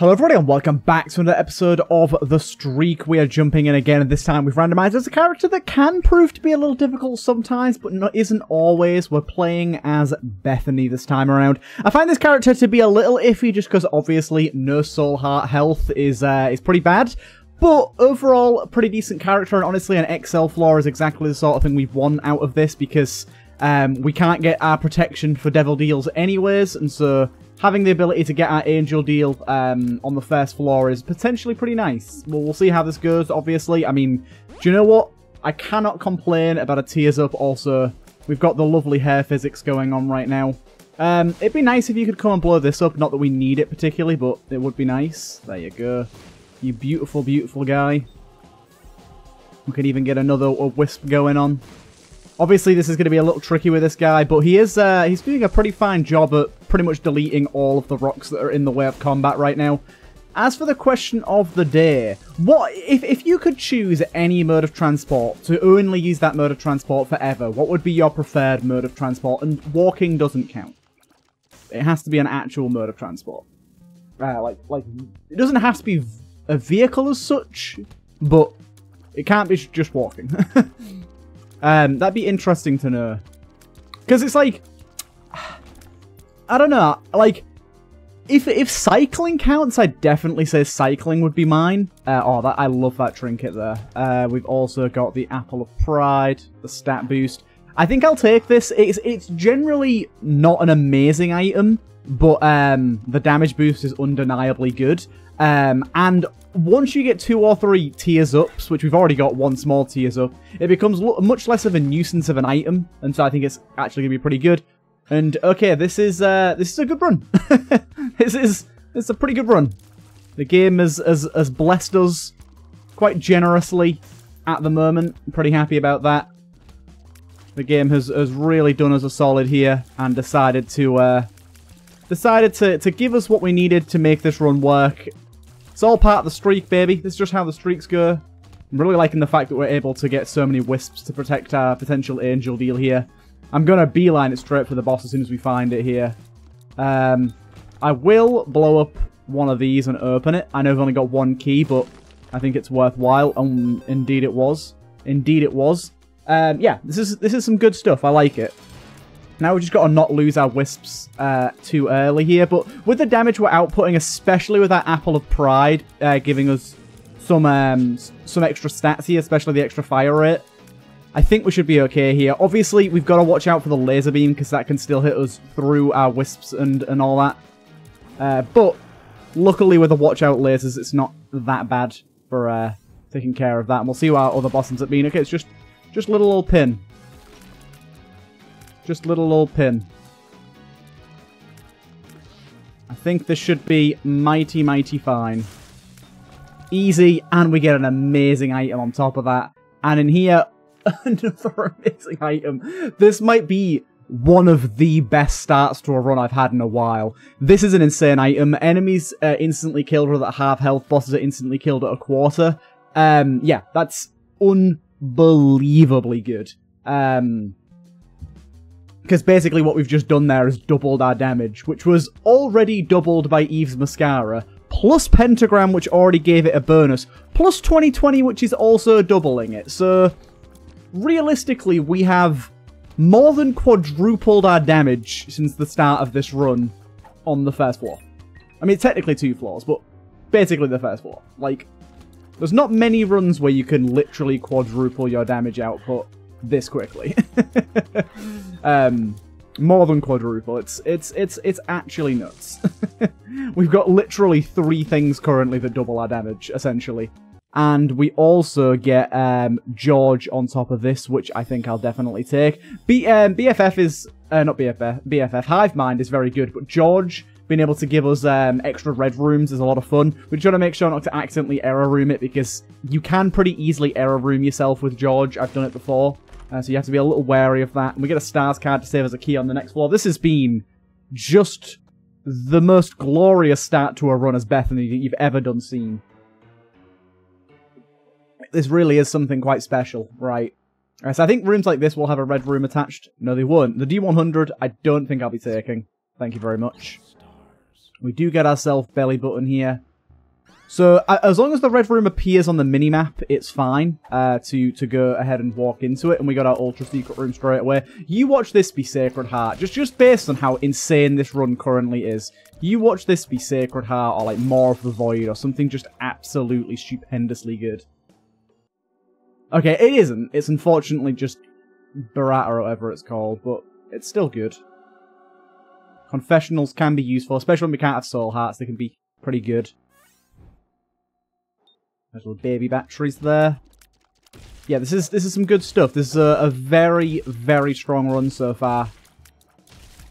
Hello everybody and welcome back to another episode of The Streak. We are jumping in again, and this time we've randomized as a character that can prove to be a little difficult sometimes, but isn't always. We're playing as Bethany this time around. I find this character to be a little iffy just because obviously no soul heart health is pretty bad. But overall, a pretty decent character, and honestly an Excel flaw is exactly the sort of thing we want out of this because we can't get our protection for devil deals anyways, and so having the ability to get our angel deal on the first floor is potentially pretty nice. Well, we'll see how this goes, obviously. I mean, do you know what? I cannot complain about a Tears Up. Also, we've got the lovely hair physics going on right now. It'd be nice if you could come and blow this up. Not that we need it particularly, but it would be nice. There you go. You beautiful, beautiful guy. We could even get another wisp going on. Obviously, this is going to be a little tricky with this guy, but he is he's doing a pretty fine job at pretty much deleting all of the rocks that are in the way of combat right now. As for the question of the day, what if you could choose any mode of transport to only use that mode of transport forever, what would be your preferred mode of transport? And walking doesn't count. It has to be an actual mode of transport. Like it doesn't have to be a vehicle as such, but it can't be just walking. That'd be interesting to know. Because it's like, I don't know, like, if cycling counts, I'd definitely say cycling would be mine. Oh, I love that trinket there. We've also got the Apple of Pride, the stat boost. I think I'll take this. It's generally not an amazing item, but the damage boost is undeniably good. And once you get 2 or 3 Tears Ups, which we've already got one small Tears Up, it becomes much less of a nuisance of an item, and so I think it's actually going to be pretty good. And, okay, this is a good run. It's a pretty good run. The game has blessed us quite generously at the moment. I'm pretty happy about that. The game has really done us a solid here and decided to give us what we needed to make this run work. It's all part of the streak, baby. This is just how the streaks go. I'm really liking the fact that we're able to get so many wisps to protect our potential angel deal here. I'm going to beeline it straight for the boss as soon as we find it here. I will blow up one of these and open it. I know I've only got one key, but I think it's worthwhile. Indeed it was. Indeed it was. Yeah, this is some good stuff. I like it. Now we've just got to not lose our wisps too early here. But with the damage we're outputting, especially with that Apple of Pride giving us some extra stats here, especially the extra fire rate, I think we should be okay here. Obviously, we've got to watch out for the laser beam because that can still hit us through our wisps and all that. But luckily with the watch out lasers, it's not that bad for taking care of that. And we'll see what our other boss ends up being. Okay, it's just little old pin. Just little old pin. I think this should be mighty, mighty fine. Easy, and we get an amazing item on top of that. And in here, another amazing item. This might be one of the best starts to a run I've had in a while. This is an insane item. Enemies are instantly killed with a half health. Bosses are instantly killed at a quarter. Yeah, that's unbelievably good. Because basically what we've just done there is doubled our damage, which was already doubled by Eve's Mascara, plus Pentagram, which already gave it a bonus, plus 2020, which is also doubling it. So realistically, we have more than quadrupled our damage since the start of this run on the first floor. I mean, technically 2 floors, but basically the first floor. Like, there's not many runs where you can literally quadruple your damage output this quickly. More than quadruple. It's actually nuts. We've got literally 3 things currently that double our damage, essentially. And we also get George on top of this, which I think I'll definitely take. BFF is... not BFF. BFF. Hivemind is very good, but George being able to give us extra red rooms is a lot of fun. We just want to make sure not to accidentally error room it, because you can pretty easily error room yourself with George. I've done it before, so you have to be a little wary of that. And we get a stars card to save as a key on the next floor. This has been just the most glorious start to a run as Bethany that you've ever seen. This really is something quite special, right? So I think rooms like this will have a red room attached. No, they won't. The D100, I don't think I'll be taking. Thank you very much. We do get ourselves belly button here. So as long as the red room appears on the minimap, it's fine to go ahead and walk into it. And we got our ultra secret room straight away. You watch this be Sacred Heart. Just based on how insane this run currently is. You watch this be Sacred Heart or like More of the Void or something just absolutely stupendously good. Okay, it isn't. It's unfortunately just Barata or whatever it's called, but it's still good. Confessionals can be useful, especially when we can't have soul hearts. They can be pretty good. There's little baby batteries there. Yeah, this is some good stuff. This is a very, very strong run so far.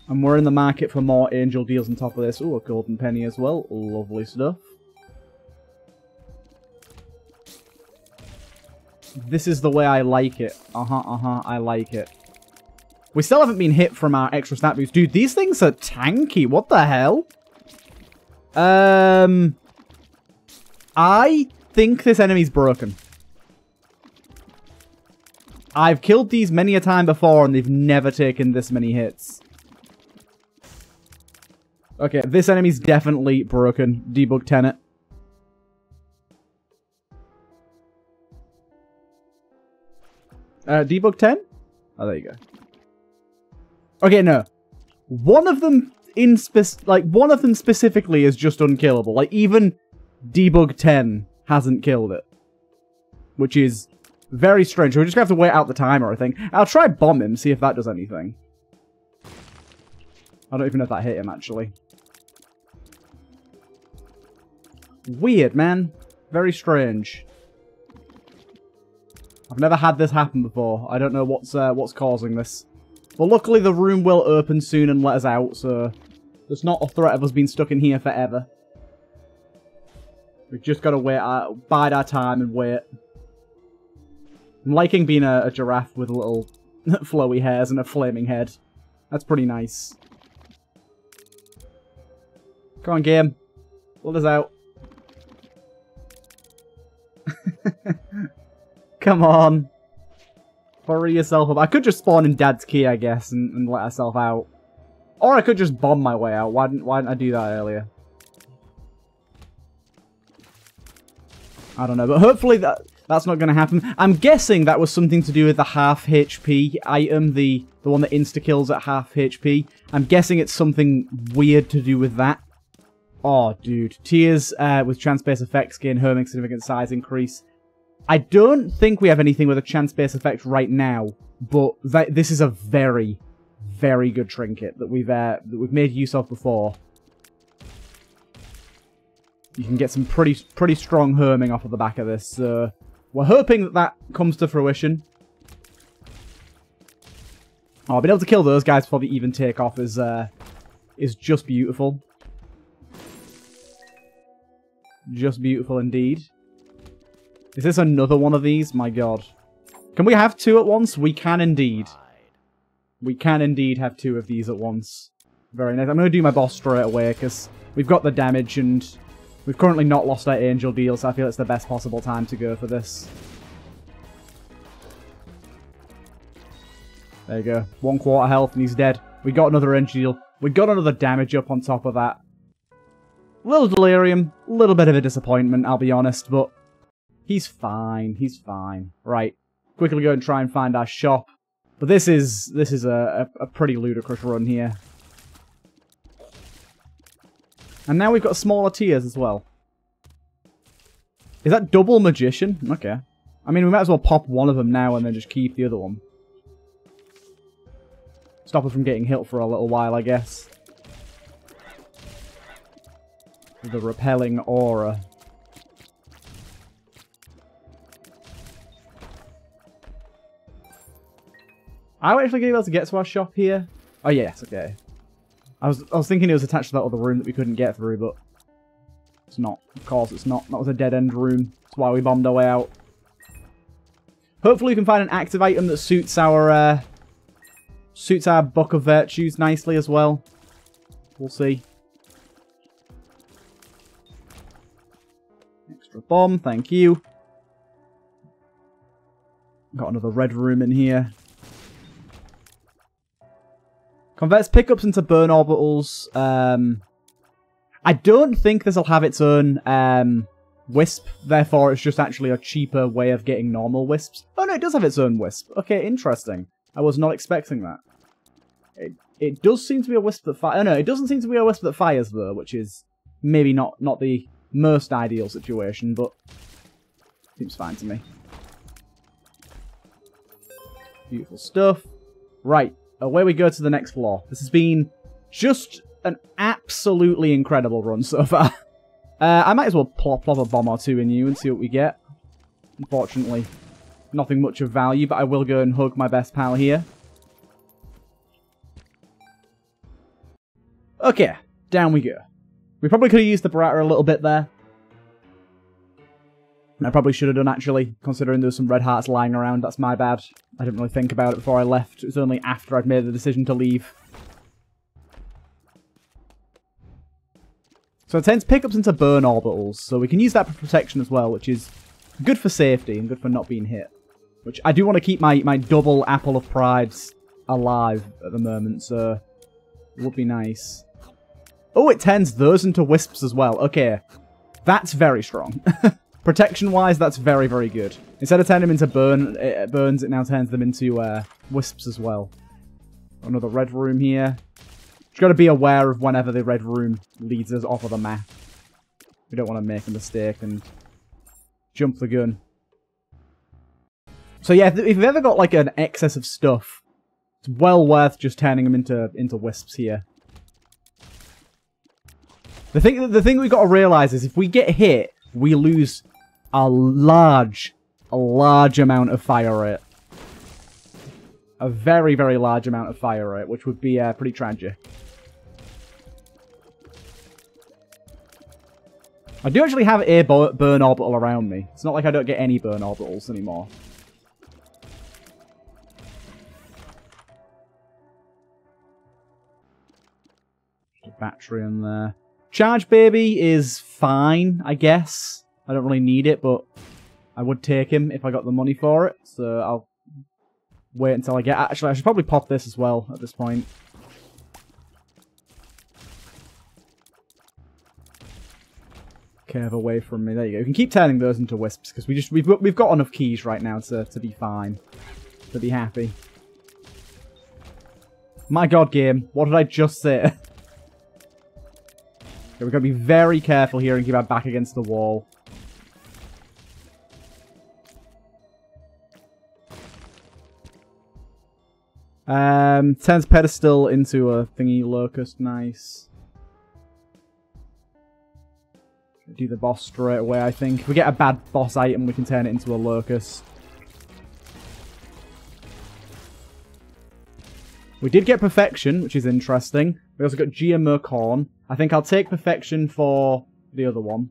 And we're in the market for more angel deals on top of this. Ooh, a golden penny as well. Lovely stuff. This is the way I like it. I like it. We still haven't been hit from our extra stat boost. Dude, these things are tanky. What the hell? I think this enemy's broken. I've killed these many a time before, and they've never taken this many hits. Okay, this enemy's definitely broken. Debug 10 it. Debug 10? Oh, there you go. Okay, no. One of them in one of them specifically is just unkillable. Like, even Debug 10 hasn't killed it. Which is very strange. So we're just gonna have to wait out the timer, I think. I'll try bomb him, see if that does anything. I don't even know if that hit him, actually. Weird, man. Very strange. I've never had this happen before. I don't know what's causing this. But luckily the room will open soon and let us out, so there's not a threat of us being stuck in here forever. We've just got to bide our time and wait. I'm liking being a giraffe with little flowy hairs and a flaming head. That's pretty nice. Come on, game. Pull us out. Come on. Hurry yourself up. I could just spawn in Dad's Key, I guess, and let herself out. Or I could just bomb my way out. Why didn't I do that earlier? I don't know, but hopefully that's not going to happen. I'm guessing that was something to do with the half HP item, the one that insta-kills at half HP. I'm guessing it's something weird to do with that. Oh, dude. Tears with chance-based effects gain homing significant size increase. I don't think we have anything with a chance-based effect right now, but this is a very, very good trinket that we've made use of before. You can get some pretty strong herming off of the back of this, so we're hoping that comes to fruition. Oh, being able to kill those guys before they even take off is just beautiful. Just beautiful indeed. Is this another one of these? My god. Can we have two at once? We can indeed. We can indeed have two of these at once. Very nice. I'm going to do my boss straight away because we've got the damage and we've currently not lost our angel deal, so I feel it's the best possible time to go for this. There you go. 1/4 health and he's dead. We got another angel deal. We got another damage up on top of that. Little delirium. A little bit of a disappointment, I'll be honest, but he's fine. He's fine. Right. Quickly go and try and find our shop. But this is a pretty ludicrous run here. And now we've got smaller tiers as well. Is that double magician? Okay. I mean, we might as well pop one of them now and then just keep the other one. Stop her from getting hit for a little while, I guess. With the repelling aura. Are we actually going to be able to get to our shop here? Oh yes, okay. I was thinking it was attached to that other room that we couldn't get through, but it's not. Of course it's not. That was a dead-end room. That's why we bombed our way out. Hopefully we can find an active item that suits our book of virtues nicely as well. We'll see. Extra bomb, thank you. Got another red room in here. Converts pickups into burn orbitals. I don't think this will have its own Wisp, therefore it's just actually a cheaper way of getting normal wisps. Oh no, it does have its own wisp. Okay, interesting. I was not expecting that. It does seem to be a wisp that fires. Oh no, it doesn't seem to be a wisp that fires though, which is maybe not the most ideal situation, but seems fine to me. Beautiful stuff. Right, away we go to the next floor. This has been just an absolutely incredible run so far. I might as well plop a bomb or two in you and see what we get. Unfortunately, nothing much of value, but I will go and hug my best pal here. Okay, down we go. We probably could have used the Barata a little bit there. And I probably should have done, actually, considering there was some red hearts lying around. That's my bad. I didn't really think about it before I left. It was only after I'd made the decision to leave. So it turns pickups into burn orbitals, so we can use that for protection as well, which is good for safety and good for not being hit. Which I do want to keep my double Apple of Pride alive at the moment, so it would be nice. Oh, it turns those into wisps as well. Okay, that's very strong. Protection-wise, that's very, very good. Instead of turning them into burns, it now turns them into wisps as well. Another red room here. You've got to be aware of whenever the red room leads us off of the map. We don't want to make a mistake and jump the gun. So yeah, if you've ever got like an excess of stuff, it's well worth just turning them into wisps here. The thing we've got to realise is if we get hit, we lose a large amount of fire rate. A very, very large amount of fire rate, which would be pretty tragic. I do actually have a burn orbital around me. It's not like I don't get any burn orbitals anymore. Just a battery in there. Charge Baby is fine, I guess. I don't really need it, but I would take him if I got the money for it. So I'll wait until I get... Actually, I should probably pop this as well at this point. Curve away from me. There you go. You can keep turning those into wisps because we've got enough keys right now to be fine, to be happy. My God, game! What did I just say? Okay, we've got to be very careful here and keep our back against the wall. Turns pedestal into a thingy locust. Nice. Do the boss straight away, I think. If we get a bad boss item, we can turn it into a locust. We did get Perfection, which is interesting. We also got GMO Corn. I think I'll take Perfection for the other one.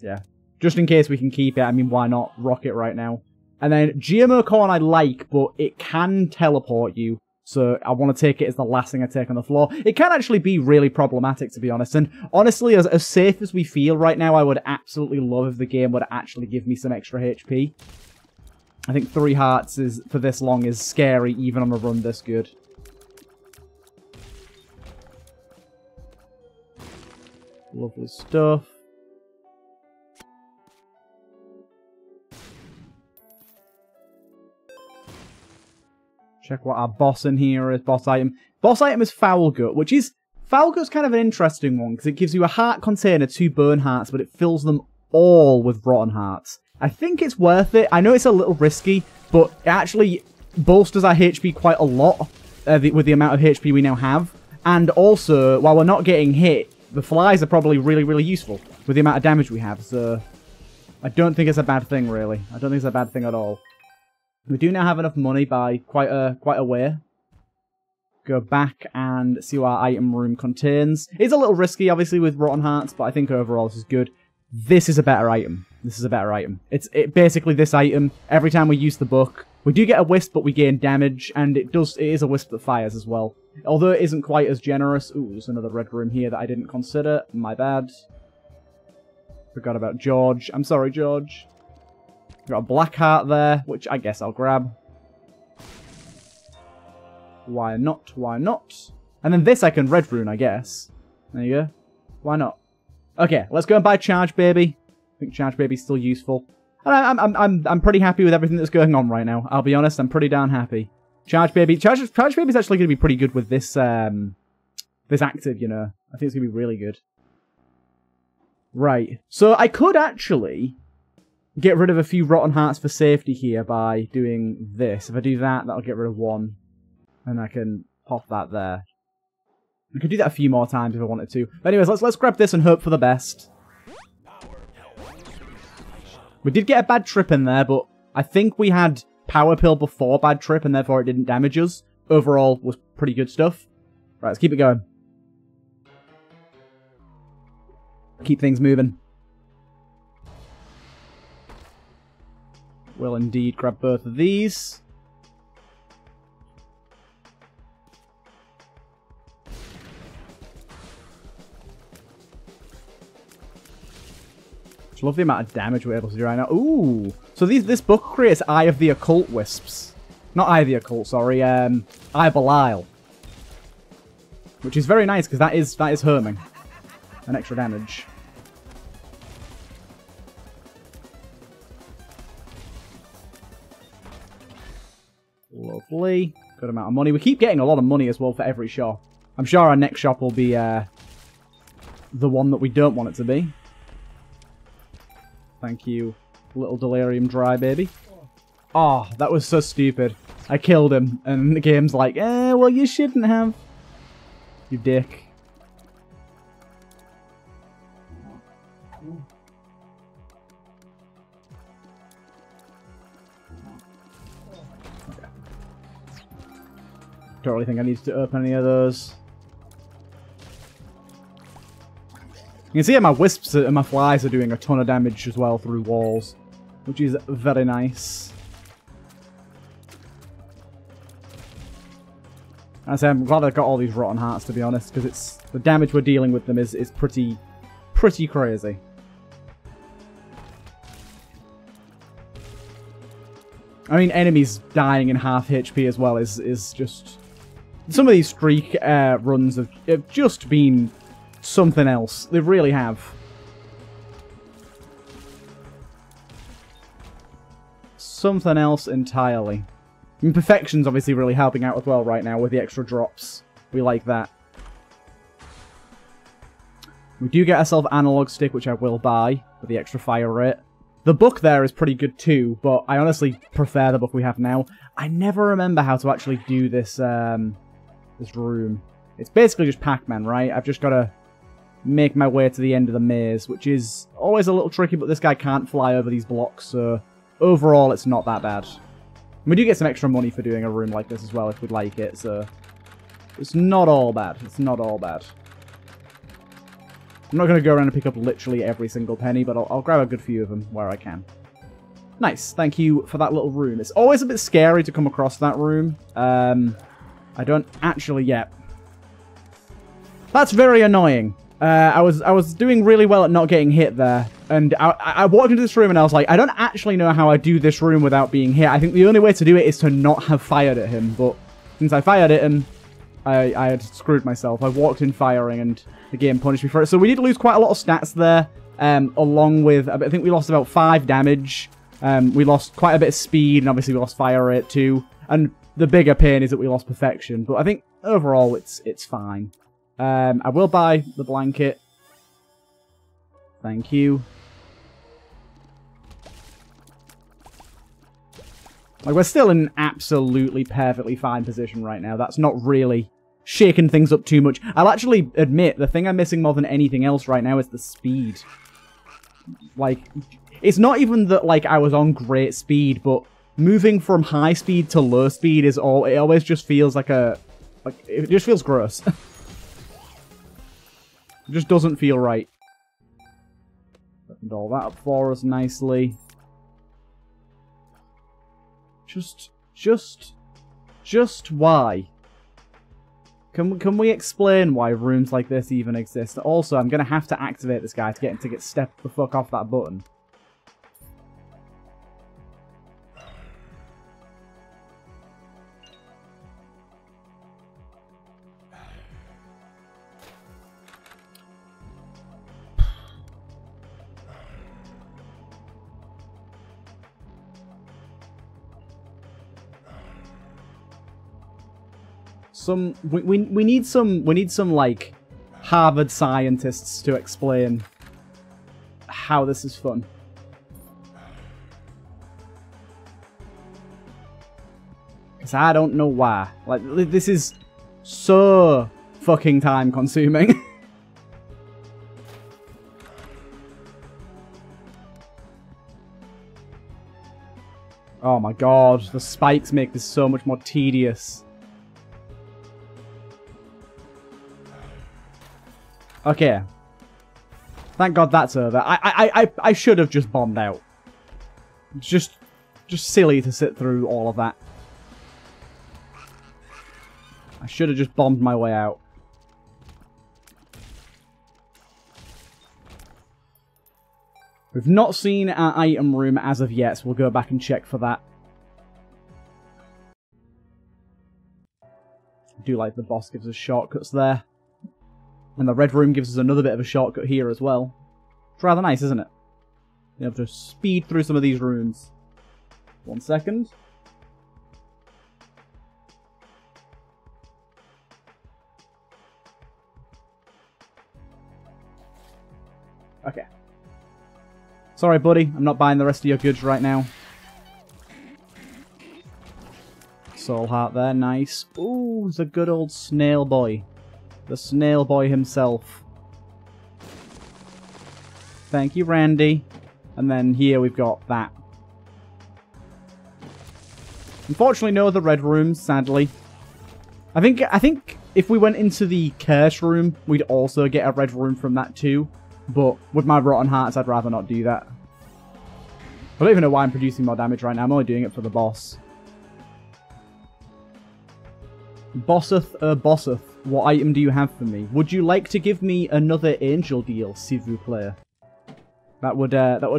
Yeah. Just in case we can keep it. I mean, why not rock it right now? And then GMO Corn I like, but it can teleport you. So I want to take it as the last thing I take on the floor. It can actually be really problematic, to be honest. And honestly, as safe as we feel right now, I would absolutely love if the game would actually give me some extra HP. I think 3 hearts is for this long is scary, even on a run this good. Lovely stuff. Check what our boss in here is. Boss item. Boss item is Foul Gut, which is... Foul Gut's kind of an interesting one, because it gives you a heart container, 2 burn hearts, but it fills them all with rotten hearts. I think it's worth it. I know it's a little risky, but it actually bolsters our HP quite a lot with the amount of HP we now have. And also, while we're not getting hit, the flies are probably really, really useful with the amount of damage we have. So I don't think it's a bad thing, really. I don't think it's a bad thing at all. We do now have enough money by quite a way. Go back and see what our item room contains. It's a little risky, obviously, with rotten hearts, but I think overall this is good. This is a better item. This is a better item. It's basically this item. Every time we use the book, we do get a wisp, but we gain damage, and it is a wisp that fires as well. Although it isn't quite as generous. Ooh, there's another red room here that I didn't consider. My bad. Forgot about George. I'm sorry, George. Got a black heart there, which I guess I'll grab. Why not? Why not? And then this I can red rune, I guess. There you go. Why not? Okay, let's go and buy Charge Baby. I think Charge Baby's still useful. And I'm pretty happy with everything that's going on right now. I'll be honest, I'm pretty darn happy. Charge Baby's actually going to be pretty good with this this active, you know. I think it's going to be really good. Right. So I could actually get rid of a few Rotten Hearts for safety here by doing this. If I do that, that'll get rid of one. And I can pop that there. I could do that a few more times if I wanted to. But anyways, let's grab this and hope for the best. We did get a Bad Trip in there, but I think we had Power Pill before Bad Trip, and therefore it didn't damage us. Overall, was pretty good stuff. Right, let's keep it going. Keep things moving. We'll indeed grab both of these. Love the amount of damage we're able to do right now. Ooh! So this book creates Eye of the Occult Wisps. Not Eye of the Occult, sorry. Eye of Belial. Which is very nice, because that is herming. An extra damage. Lovely. Good amount of money. We keep getting a lot of money as well for every shop. I'm sure our next shop will be the one that we don't want it to be. Thank you, Little Delirium Dry Baby. Oh, that was so stupid. I killed him, and the game's like, well, you shouldn't have. You dick. Okay. Don't really think I need to open any of those. You can see how my wisps and my flies are doing a ton of damage as well through walls, which is very nice. As I say, I'm glad I got all these Rotten Hearts, to be honest, because it's the damage we're dealing with them is pretty crazy. I mean, enemies dying in half HP as well is just... Some of these streak runs have just been... something else. They really have. Something else entirely. I mean, Perfection's obviously really helping out as well right now with the extra drops. We like that. We do get ourselves Analog Stick, which I will buy for the extra fire rate. The book there is pretty good too, but I honestly prefer the book we have now. I never remember how to actually do this, this room. It's basically just Pac-Man, right? I've just got to... make my way to the end of the maze, which is always a little tricky, but this guy can't fly over these blocks, so overall it's not that bad. And we do get some extra money for doing a room like this as well if we'd like it, so it's not all bad. It's not all bad. I'm not going to go around and pick up literally every single penny, but I'll grab a good few of them where I can. Nice, thank you for that little room. It's always a bit scary to come across that room. I don't actually yet. That's very annoying. I was doing really well at not getting hit there, and I walked into this room and I was like, I don't actually know how I do this room without being hit. I think the only way to do it is to not have fired at him, but since I fired at him, I had screwed myself. I walked in firing and the game punished me for it. So we did lose quite a lot of stats there, along with, I think we lost about 5 damage. We lost quite a bit of speed, and obviously we lost fire rate too. And the bigger pain is that we lost Perfection, but I think overall it's fine. I will buy the blanket. Thank you. Like, we're still in an absolutely perfectly fine position right now. That's not really shaking things up too much. I'll actually admit, the thing I'm missing more than anything else right now is the speed. Like, it's not even that, like, I was on great speed, but moving from high speed to low speed is all... It always just feels like a... Like, it just feels gross. It just doesn't feel right. Opened all that up for us nicely. Just why? Can we explain why rooms like this even exist? Also, I'm gonna have to activate this guy to get him to step the fuck off that button. Some we need some like Harvard scientists to explain how this is fun. Because I don't know why. Like, this is so fucking time consuming. Oh my god, the spikes make this so much more tedious. Okay. Thank god that's over. I should have just bombed out. It's just silly to sit through all of that. I should have just bombed my way out. We've not seen our item room as of yet, so we'll go back and check for that. I do like the boss gives us shortcuts there. And the red room gives us another bit of a shortcut here as well. It's rather nice, isn't it? You have to speed through some of these rooms. 1 second. Okay. Sorry, buddy. I'm not buying the rest of your goods right now. Soul heart there. Nice. Ooh, the good old snail boy. The snail boy himself. Thank you, Randy. And then here we've got that. Unfortunately, no other red rooms, sadly. I think if we went into the curse room, we'd also get a red room from that too. But with my rotten hearts, I'd rather not do that. I don't even know why I'm producing more damage right now. I'm only doing it for the boss. Bosseth, bosseth. What item do you have for me? Would you like to give me another angel deal, s'il vous plaît? That would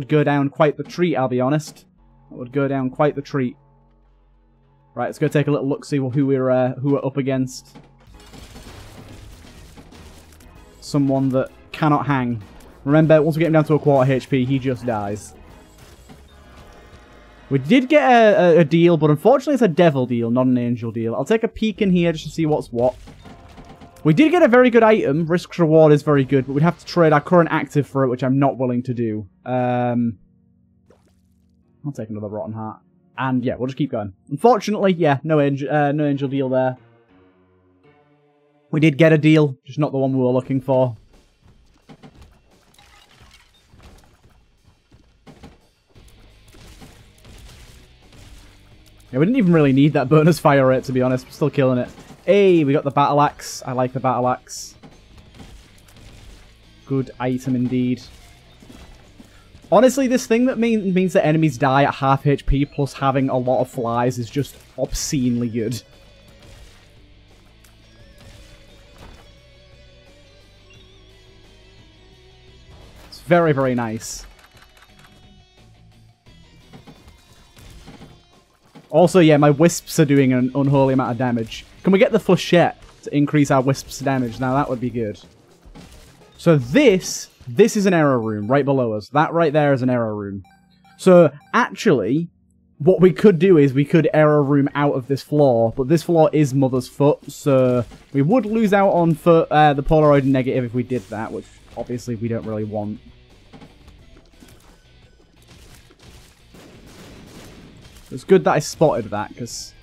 go down quite the treat, I'll be honest. That would go down quite the treat. Right, let's go take a little look, see who we're up against. Someone that cannot hang. Remember, once we get him down to a quarter HP, he just dies. We did get a deal, but unfortunately it's a devil deal, not an angel deal. I'll take a peek in here just to see what's what. We did get a very good item. Risk reward is very good, but we'd have to trade our current active for it, which I'm not willing to do. I'll take another rotten heart. And yeah, we'll just keep going. Unfortunately, yeah, no angel deal there. We did get a deal, just not the one we were looking for. Yeah, we didn't even really need that bonus fire rate, to be honest. We're still killing it. Hey, we got the Battle Axe. I like the Battle Axe. Good item indeed. Honestly, this thing that means that enemies die at half HP plus having a lot of flies is just obscenely good. It's very, very nice. Also, yeah, my wisps are doing an unholy amount of damage. Can we get the flechette to increase our wisps damage? Now, that would be good. So this is an error room right below us. That right there is an error room. So, actually, what we could do is we could error room out of this floor, but this floor is Mother's Foot, so we would lose out on the Polaroid negative if we did that, which obviously we don't really want. It's good that I spotted that, because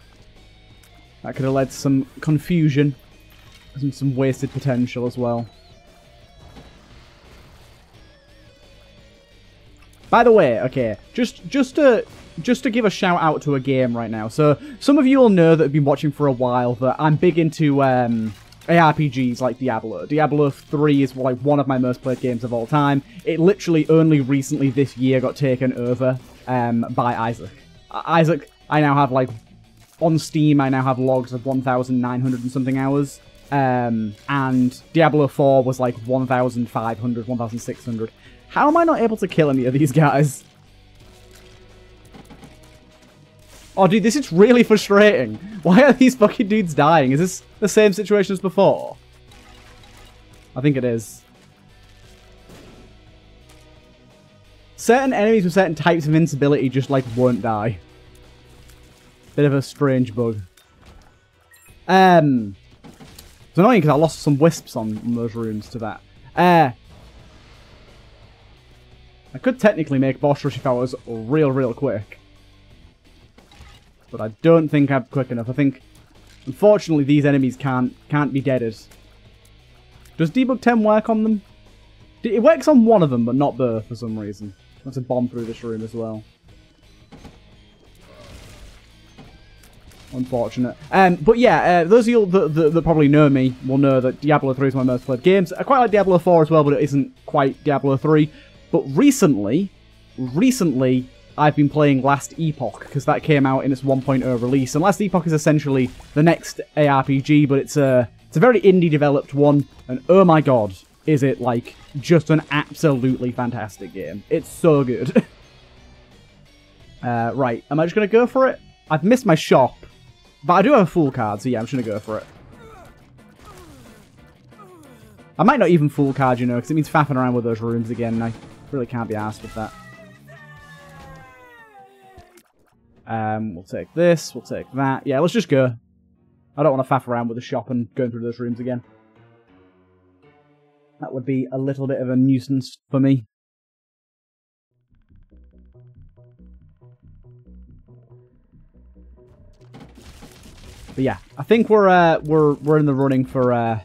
that could have led to some confusion and some wasted potential as well. By the way, okay, just to give a shout out to a game right now. So some of you will know that have been watching for a while that I'm big into ARPGs like Diablo. Diablo 3 is like one of my most played games of all time. It literally only recently this year got taken over by Isaac. Isaac, I now have, like, on Steam, I now have logs of 1,900 and something hours. And Diablo 4 was, like, 1,500, 1,600. How am I not able to kill any of these guys? Oh, dude, this is really frustrating. Why are these fucking dudes dying? Is this the same situation as before? I think it is. Certain enemies with certain types of invincibility just, like, won't die. Bit of a strange bug. It's annoying because I lost some wisps on those runes to that. I could technically make boss rush if I was real quick. But I don't think I'm quick enough. I think, unfortunately, these enemies can't be deaded. Does Debug 10 work on them? It works on one of them, but not both for some reason. That's a bomb through this room as well. Unfortunate. But yeah, those of you that probably know me will know that Diablo 3 is my most played games. I quite like Diablo 4 as well, but it isn't quite Diablo 3. But recently, I've been playing Last Epoch, because that came out in its 1.0 release. And Last Epoch is essentially the next ARPG, but it's a very indie-developed one. And oh my god, is it, like, just an absolutely fantastic game. It's so good. Right, am I just going to go for it? I've missed my shop, but I do have a Fool card, so yeah, I'm just going to go for it. I might not even Fool card, you know, because it means faffing around with those rooms again, and I really can't be arsed with that. We'll take this, we'll take that. Yeah, let's just go. I don't want to faff around with the shop and going through those rooms again. That would be a little bit of a nuisance for me. But yeah, I think we're in the running for a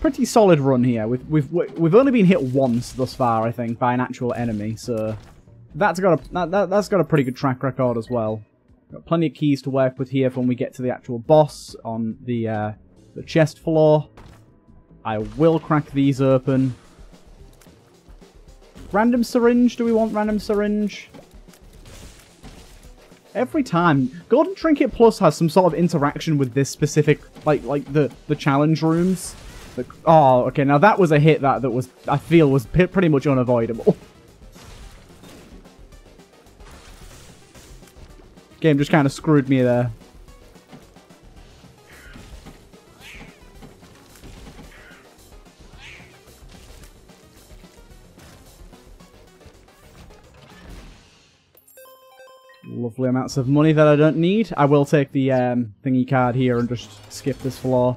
pretty solid run here. We've only been hit once thus far, I think, by an actual enemy, so that's got a pretty good track record as well. Got plenty of keys to work with here for when we get to the actual boss on the chest floor. I will crack these open. Random syringe? Do we want random syringe? Every time. Golden Trinket Plus has some sort of interaction with this specific, like the challenge rooms. Oh, okay, now that was a hit that was, I feel, was pretty much unavoidable. Game just kind of screwed me there. Lovely amounts of money that I don't need. I will take the thingy card here and just skip this floor.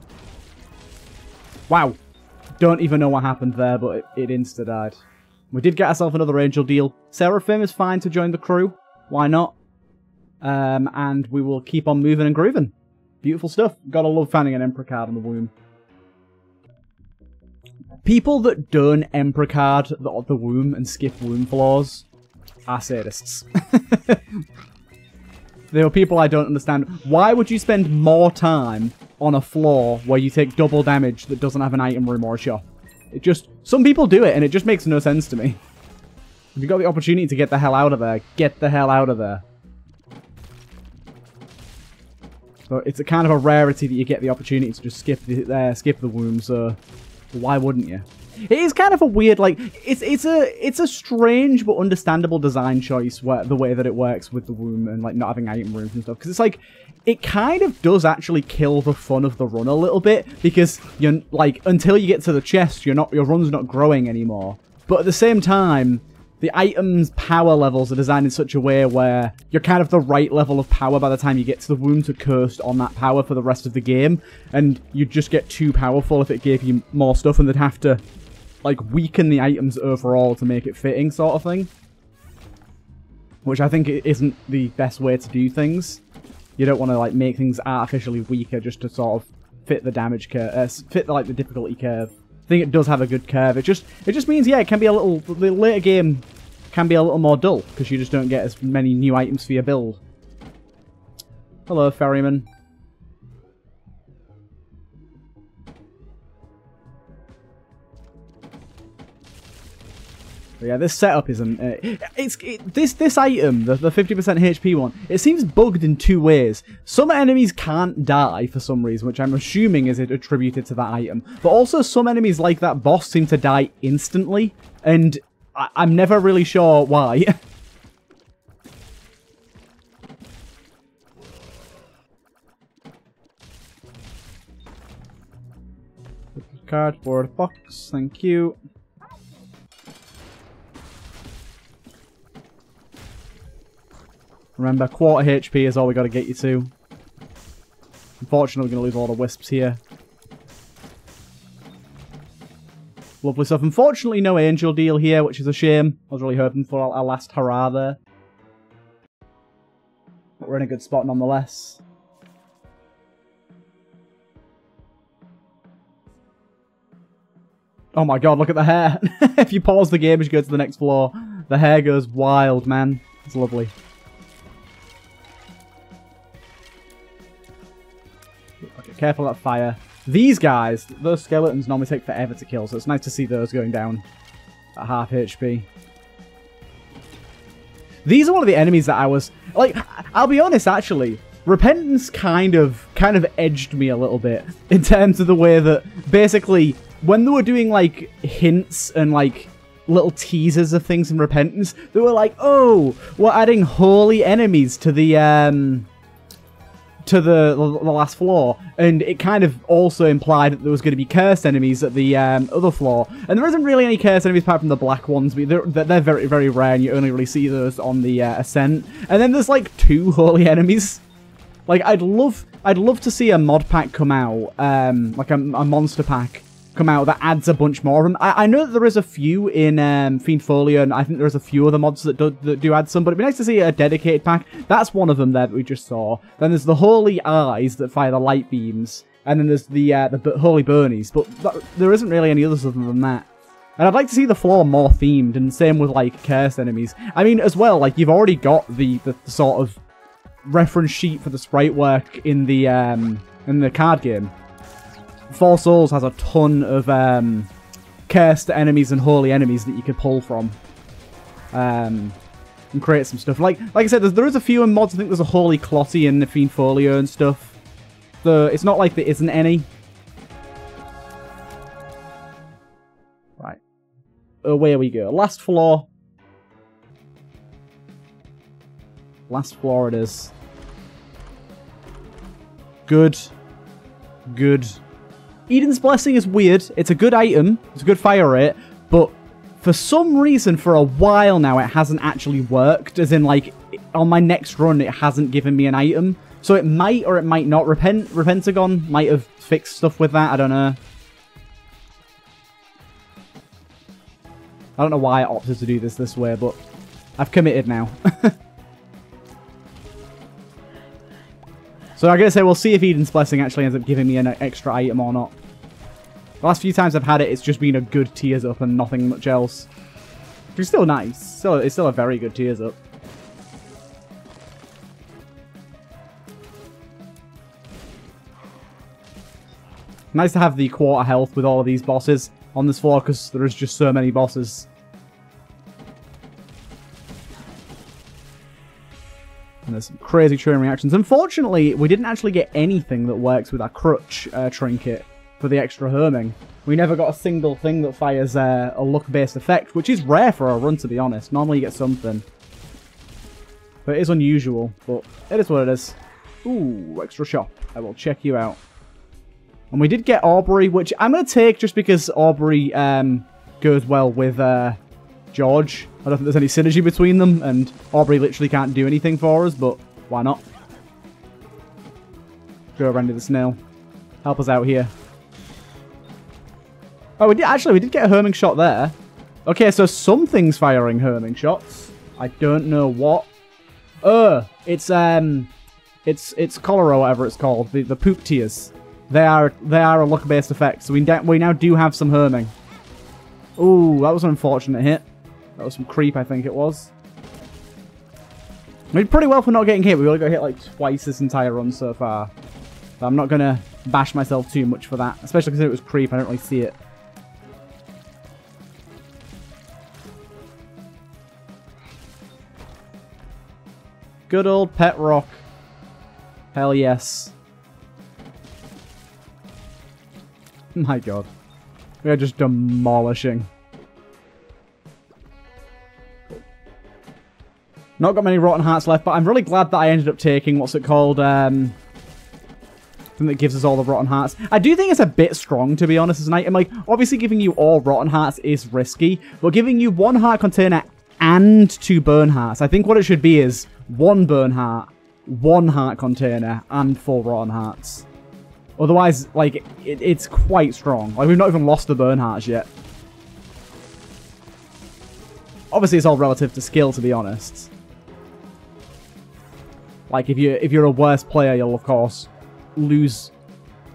Wow. Don't even know what happened there, but it insta-died. We did get ourselves another angel deal. Seraphim is fine to join the crew. Why not? And we will keep on moving and grooving. Beautiful stuff. Gotta love finding an Emperor card in the womb. People that don't Emperor card the womb and skip womb floors are sadists. There are people I don't understand. Why would you spend more time on a floor where you take double damage that doesn't have an item room or a shop? It just... Some people do it, and it just makes no sense to me. If you've got the opportunity to get the hell out of there, get the hell out of there. So it's a kind of a rarity that you get the opportunity to just skip the womb, so why wouldn't you? It is kind of a weird, like, it's a strange but understandable design choice where the way that it works with the womb and, like, not having item rooms and stuff. Because it's like, it kind of does actually kill the fun of the run a little bit, because you're, like, until you get to the chest, your run's not growing anymore. But at the same time, the items' power levels are designed in such a way where you're kind of the right level of power by the time you get to the womb to coast on that power for the rest of the game, and you'd just get too powerful if it gave you more stuff, and they'd have to, like, weaken the items overall to make it fitting, sort of thing. Which I think isn't the best way to do things. You don't want to, like, make things artificially weaker just to sort of fit the damage curve, fit the difficulty curve. I think it does have a good curve. It just means, yeah, it can be a little, the later game can be a little more dull, because you just don't get as many new items for your build. Hello, ferryman. But yeah, this setup isn't... this item, the 50% HP one, it seems bugged in two ways. Some enemies can't die for some reason, which I'm assuming is attributed to that item. But also some enemies, like that boss, seem to die instantly, and I'm never really sure why. Cardboard box, thank you. Remember, quarter HP is all we got to get you to. Unfortunately, we're going to lose a lot of wisps here. Lovely stuff. Unfortunately, no angel deal here, which is a shame. I was really hoping for our last hurrah there. But we're in a good spot nonetheless. Oh my god, look at the hair. If you pause the game as you go to the next floor, the hair goes wild, man. It's lovely. Okay, careful of that fire. These guys, those skeletons normally take forever to kill, so it's nice to see those going down at half HP. These are one of the enemies that I was... Like, I'll be honest, actually. Repentance kind of edged me a little bit in terms of the way that basically... When they were doing, like, hints and, like, little teasers of things in Repentance, they were like, oh, we're adding holy enemies to the last floor. And it kind of also implied that there was going to be cursed enemies at the other floor. And there isn't really any cursed enemies apart from the black ones, but they're very, very rare, and you only really see those on the Ascent. And then there's, like, 2 holy enemies. Like, I'd love to see a mod pack come out, like a monster pack come out that adds a bunch more of them. I know that there is a few in Fiend Folio, and I think there's a few other mods that do add some, but it'd be nice to see a dedicated pack. That's one of them there that we just saw. Then there's the Holy Eyes that fire the light beams, and then there's the Holy Burnies, but there isn't really any others other than that. And I'd like to see the floor more themed, and same with, like, cursed enemies. I mean, as well, like, you've already got the sort of reference sheet for the sprite work in the card game. Four Souls has a ton of cursed enemies and holy enemies that you could pull from and create some stuff. Like I said, there is a few in mods. I think there's a Holy Clotty in the Fiend Folio and stuff. It's not like there isn't any. Right. Away we go. Last floor. Last floor it is. Good. Good. Eden's Blessing is weird. It's a good item. It's a good fire rate. But for some reason, for a while now, it hasn't actually worked. As in, like, on my next run, it hasn't given me an item. So it might or it might not. Repentagon might have fixed stuff with that. I don't know. I don't know why I opted to do this way, but I've committed now. So I'm going to say we'll see if Eden's Blessing actually ends up giving me an extra item or not. The last few times I've had it, it's just been a good Tears Up and nothing much else. It's still nice. It's still a very good Tears Up. Nice to have the quarter health with all of these bosses on this floor because there is just so many bosses. And there's some crazy train reactions. Unfortunately, we didn't actually get anything that works with our crutch trinket for the extra homing. We never got a single thing that fires a luck-based effect, which is rare for a run, to be honest. Normally you get something. But it is unusual, but it is what it is. Ooh, extra shop. I will check you out. And we did get Aubrey, which I'm going to take just because Aubrey goes well with... George. I don't think there's any synergy between them, and Aubrey literally can't do anything for us, but why not? Go Randy the Snail. Help us out here. Oh, we did get a homing shot there. Okay, so something's firing homing shots. I don't know what. It's color or whatever it's called. The poop tears. They are a luck-based effect, so we now do have some homing. Ooh, that was an unfortunate hit. That was some creep, I think it was. We did pretty well for not getting hit. We only got hit like twice this entire run so far. But I'm not going to bash myself too much for that. Especially because it was creep. I don't really see it. Good old pet rock. Hell yes. My god. We are just demolishing. Not got many rotten hearts left, but I'm really glad that I ended up taking, what's it called, thing that gives us all the rotten hearts. I do think it's a bit strong, to be honest, as an item. Like, obviously giving you all rotten hearts is risky, but giving you 1 heart container and 2 burn hearts, I think what it should be is 1 burn heart, 1 heart container, and 4 rotten hearts. Otherwise, like, it's quite strong. Like, we've not even lost the burn hearts yet. Obviously, it's all relative to skill, to be honest. Like, if you're a worse player, you'll, of course, lose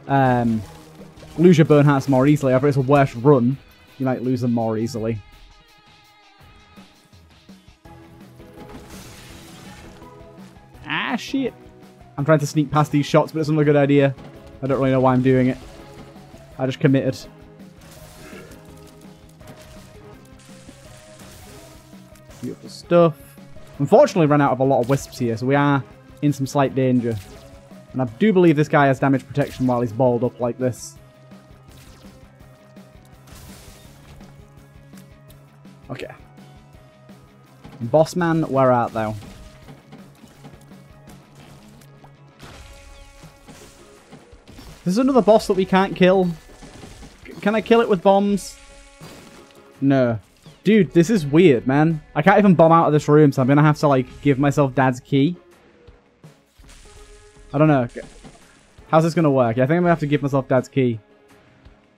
your burn hats more easily. If it's a worse run, you might lose them more easily. Ah, shit. I'm trying to sneak past these shots, but it's not a good idea. I don't really know why I'm doing it. I just committed. Beautiful stuff. Unfortunately, ran out of a lot of wisps here, so we are in some slight danger. And I do believe this guy has damage protection while he's balled up like this. Okay. Boss man, where art thou? This is another boss that we can't kill. Can I kill it with bombs? No. Dude, this is weird, man. I can't even bomb out of this room, so I'm going to have to, like, give myself Dad's Key. I don't know. How's this going to work? Yeah, I think I'm going to have to give myself Dad's Key.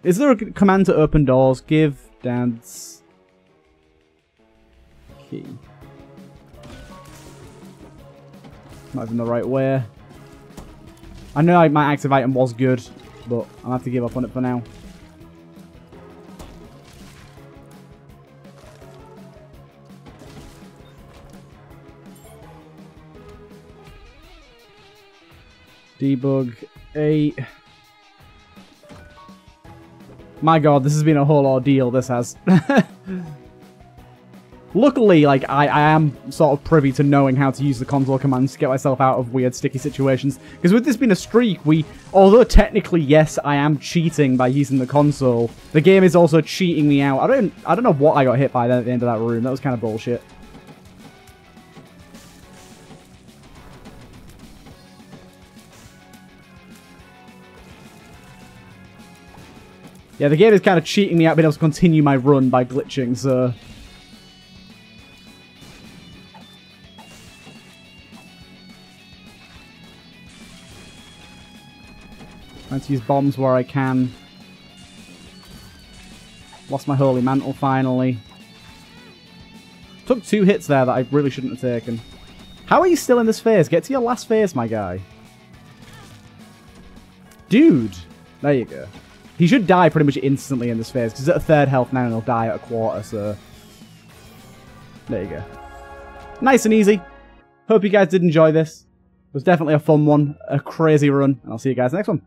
Is there a command to open doors? Give Dad's Key. Not even the right way. I know my active item was good, but I'll have to give up on it for now. Debug 8. My god, this has been a whole ordeal, this has. Luckily, like, I am sort of privy to knowing how to use the console commands to get myself out of weird, sticky situations. Because with this being a streak, although technically, yes, I am cheating by using the console, the game is also cheating me out. I don't know what I got hit by then at the end of that room. That was kind of bullshit. Yeah, the game is kind of cheating me out being able to continue my run by glitching, so... I'm trying to use bombs where I can. Lost my holy mantle, finally. Took two hits there that I really shouldn't have taken. How are you still in this phase? Get to your last phase, my guy. Dude! There you go. He should die pretty much instantly in this phase, because he's at a third health now and he'll die at a quarter, so... There you go. Nice and easy. Hope you guys did enjoy this. It was definitely a fun one, a crazy run, and I'll see you guys next one.